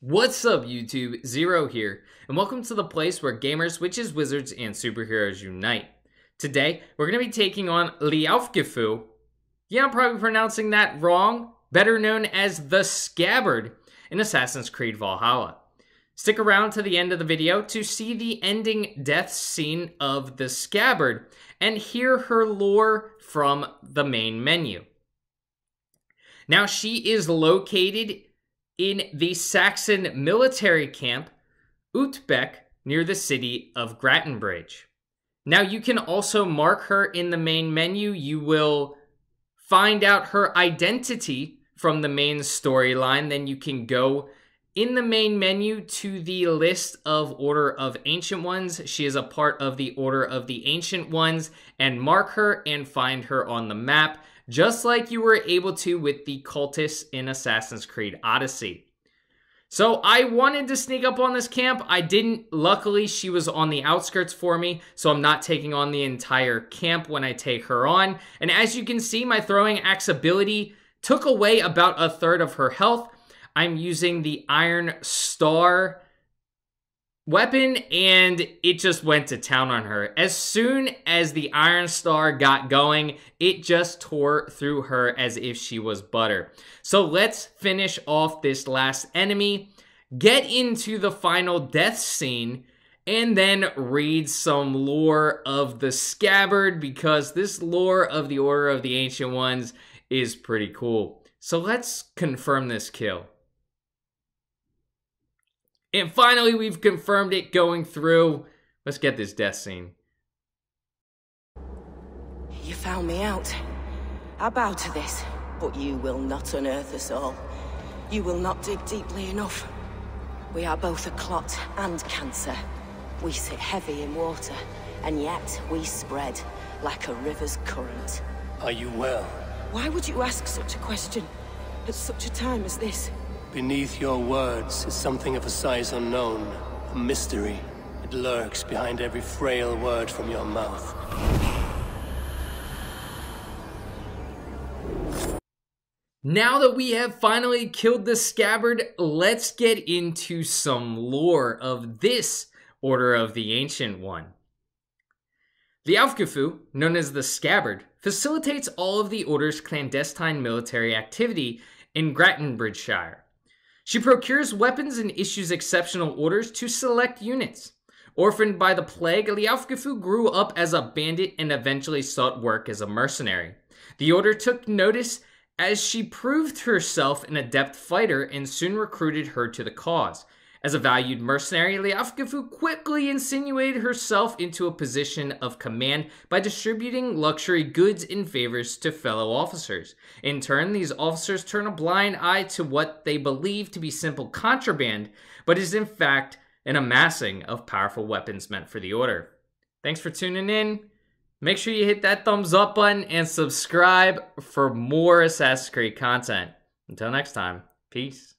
What's up YouTube, Zero here, and welcome to the place where gamers, witches, wizards, and superheroes unite. Today, we're going to be taking on Leofgifu. Yeah, I'm probably pronouncing that wrong, better known as The Scabbard in Assassin's Creed Valhalla. Stick around to the end of the video to see the ending death scene of The Scabbard and hear her lore from the main menu. Now, she is located in the Saxon military camp, Utbeck, near the city of Grattanbridge. Now, you can also mark her in the main menu. You will find out her identity from the main storyline. Then you can go in the main menu to the list of Order of Ancient Ones. She is a part of the Order of the Ancient Ones, and mark her and find her on the map, just like you were able to with the cultists in Assassin's Creed Odyssey. So I wanted to sneak up on this camp. I didn't. Luckily, she was on the outskirts for me, so I'm not taking on the entire camp when I take her on. And as you can see, my throwing axe ability took away about a third of her health. I'm using the Iron Star weapon, and it just went to town on her. As soon as the Iron Star got going, it just tore through her as if she was butter. So let's finish off this last enemy, get into the final death scene, and then read some lore of the Scabbard, because this lore of the Order of the Ancient Ones is pretty cool. So let's confirm this kill. And finally, we've confirmed it going through. Let's get this death scene. You found me out. I bow to this, but you will not unearth us all. You will not dig deeply enough. We are both a clot and cancer. We sit heavy in water, and yet we spread like a river's current. Are you well? Why would you ask such a question at such a time as this? Beneath your words is something of a size unknown, a mystery. It lurks behind every frail word from your mouth. Now that we have finally killed the Scabbard, let's get into some lore of this Order of the Ancient One. The Leofgifu, known as the Scabbard, facilitates all of the Order's clandestine military activity in Grattanbridgeshire. She procures weapons and issues exceptional orders to select units. Orphaned by the plague, Leofgifu grew up as a bandit and eventually sought work as a mercenary. The Order took notice as she proved herself an adept fighter and soon recruited her to the cause. As a valued mercenary, Leofgifu quickly insinuated herself into a position of command by distributing luxury goods and favors to fellow officers. In turn, these officers turn a blind eye to what they believe to be simple contraband, but is in fact an amassing of powerful weapons meant for the Order. Thanks for tuning in. Make sure you hit that thumbs up button and subscribe for more Assassin's Creed content. Until next time, peace.